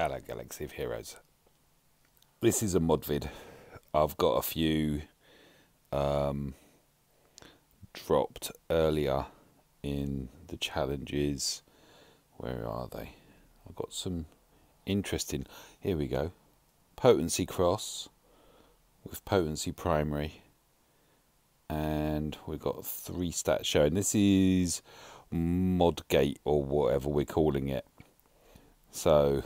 Hello Galaxy of Heroes. This is a mod vid. I've got a few dropped earlier in the challenges. Where are they? I've got some interesting. Here we go. Potency cross with potency primary, and we've got 3 stats showing. This is mod gate or whatever we're calling it. So.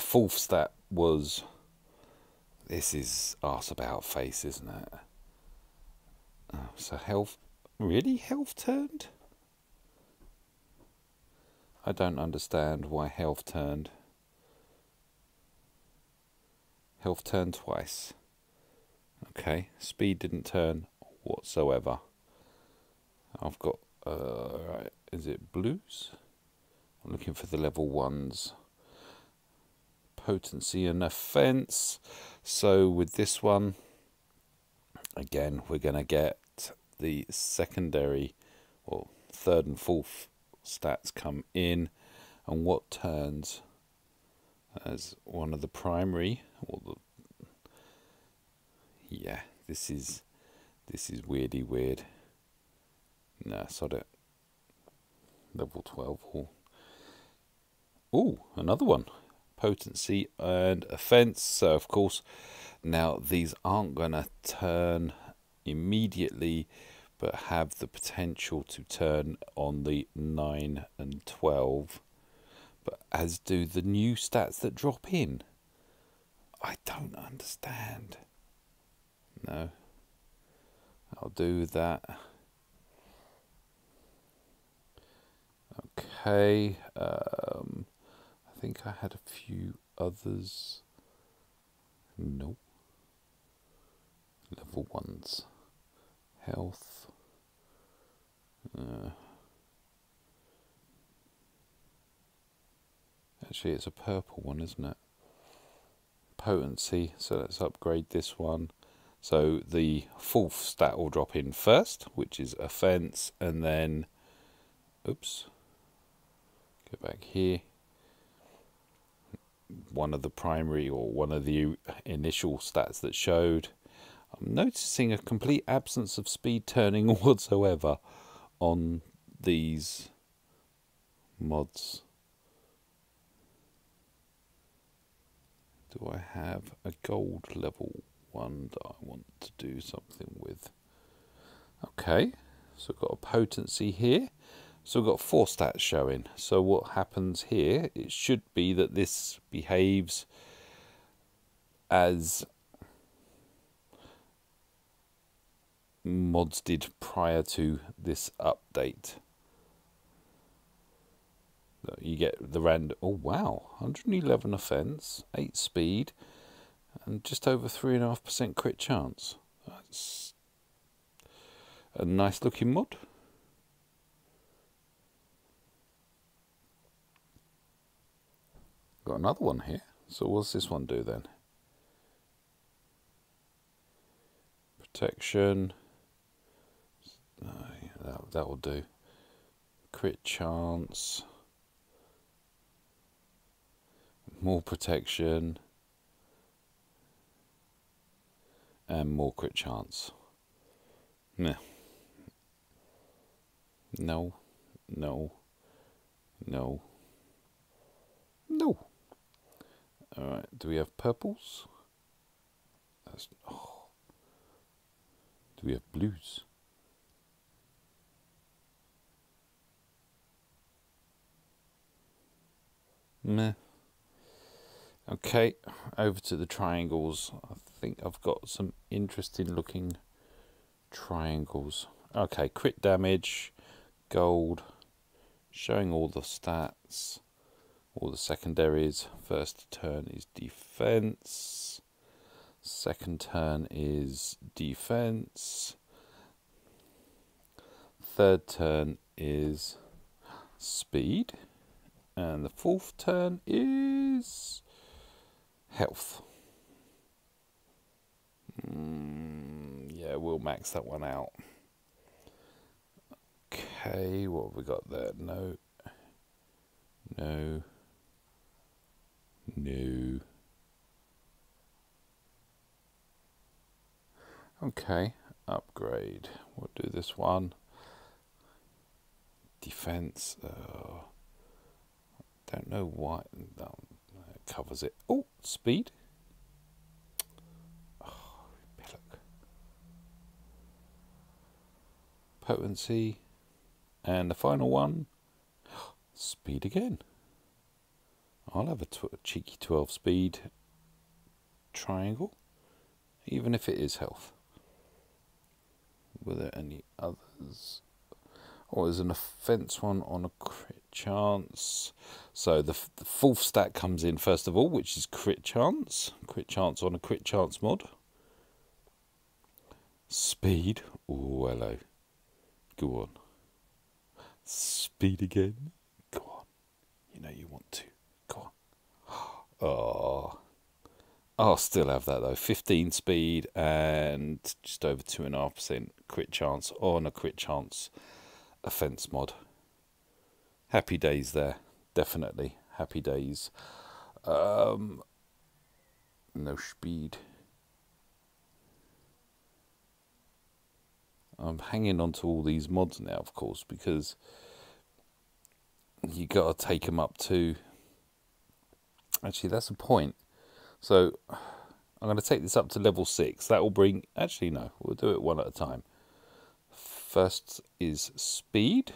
Fourth stat was, this is arse about face, isn't it? Oh, so health, really health turned? I don't understand why health turned. Health turned twice. Okay, speed didn't turn whatsoever. I've got, right, is it blues? I'm looking for the level 1s. Potency and offense. So with this one, again, we're going to get the secondary or 3rd and 4th stats come in, and what turns as one of the primary or the yeah. This is weirdy weird. Nah, sod it. Level 12. Ooh, another one. Potency and offense. So of course now these aren't gonna turn immediately, but have the potential to turn on the 9 and 12, but as do the new stats that drop in. I don't understand. No, I'll do that. Okay, I think I had a few others. No. Level 1s. Health. Actually, it's a purple one, isn't it? Potency. So let's upgrade this one. So the 4th stat will drop in first, which is offense, and then. Oops. Go back here. One of the primary or one of the initial stats that showed. I'm noticing a complete absence of speed turning whatsoever on these mods. Do I have a gold level 1 that I want to do something with? Okay, so I've got a potency here. So we've got 4 stats showing. So what happens here, it should be that this behaves as mods did prior to this update. You get the random, oh wow, 111 offense, 8 speed, and just over 3.5% crit chance. That's a nice looking mod. Got another one here. So what's this one do then? Protection. No, that will do. Crit chance. More protection. And more crit chance. Nah. No. No. No. No. Alright, do we have purples? That's, oh. Do we have blues? Meh. Okay, over to the triangles. I think I've got some interesting looking triangles. Okay, crit damage, gold, showing all the stats. All the secondaries. First turn is defense. Second turn is defense. Third turn is speed. And the 4th turn is health. Yeah, we'll max that one out. Okay, what have we got there? No. No. No. Okay, upgrade. We'll do this one. Defense. Don't know why that covers it. Oh, speed. Oh, pillock. Potency. And the final one. Speed again. I'll have a cheeky 12 speed triangle, even if it is health. Were there any others? Oh, there's an offense one on a crit chance. So the fourth stat comes in first of all, which is crit chance. Crit chance on a crit chance mod. Speed. Oh, hello. Go on. Speed again. Go on. You know you want to. Go on. Oh. I'll still have that though. 15 speed and just over 2.5% crit chance on a crit chance offense mod. Happy days there. Definitely happy days. No speed. I'm hanging on to all these mods now, of course, because you got to take them up to... Actually, that's the point. So I'm going to take this up to level 6. That will bring... Actually, no. We'll do it one at a time. First is speed,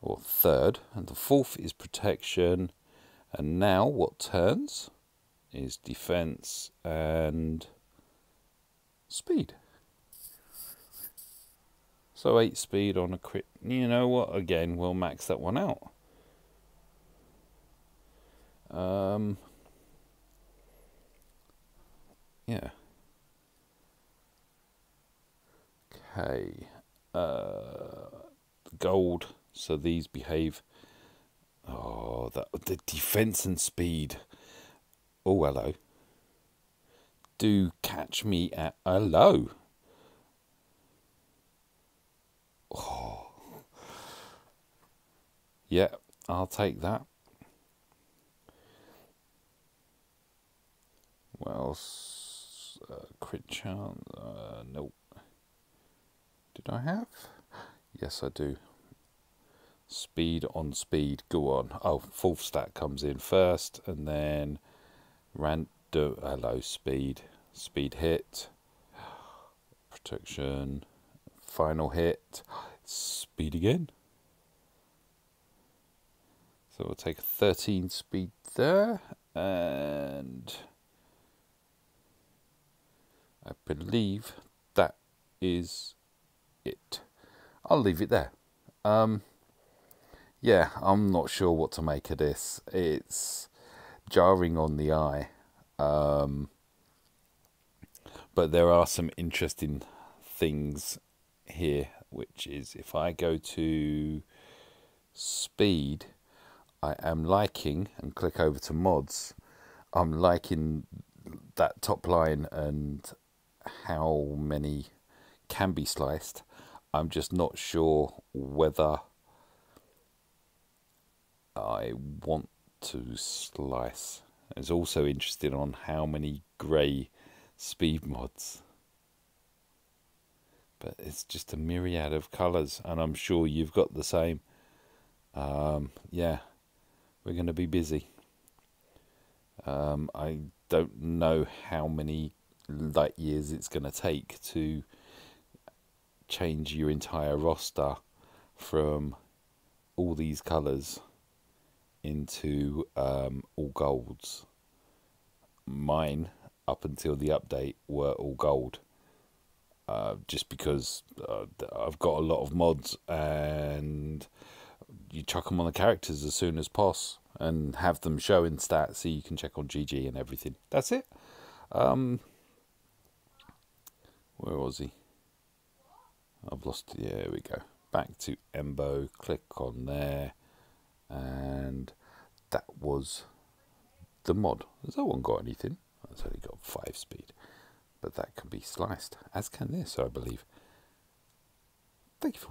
or third, and the fourth is protection. And now what turns is defense and speed. So 8 speed on a crit. You know what? Again, we'll max that one out. Yeah. Okay. Gold. So these behave. Oh, the defense and speed. Oh, hello. Do catch me at hello. Oh. Yeah, I'll take that. What else? Crit chance? Nope. Did I have? Yes, I do. Speed on speed. Go on. Oh, fourth stat comes in first, and then random. Hello, speed. Speed hit. Protection. Final hit, speed again. So we'll take a 13 speed there, and I believe that is it. I'll leave it there. Yeah, I'm not sure what to make of this. It's jarring on the eye, but there are some interesting things here, which is if I go to speed, I am liking, and click over to mods, I'm liking that top line and how many can be sliced. I'm just not sure whether I want to slice. It's also interested on how many grey speed mods. But it's just a myriad of colours, and I'm sure you've got the same. Yeah, we're going to be busy. I don't know how many light years it's going to take to change your entire roster from all these colours into all golds. Mine, up until the update, were all gold. Just because I've got a lot of mods, and you chuck them on the characters as soon as possible and have them show in stats so you can check on GG and everything. That's it. Where was he? I've lost it. There we go. Back to Embo. Click on there. And that was the mod. Has that one got anything? It's only got 5 speed. But that can be sliced, as can this, I believe. Thank you for watching.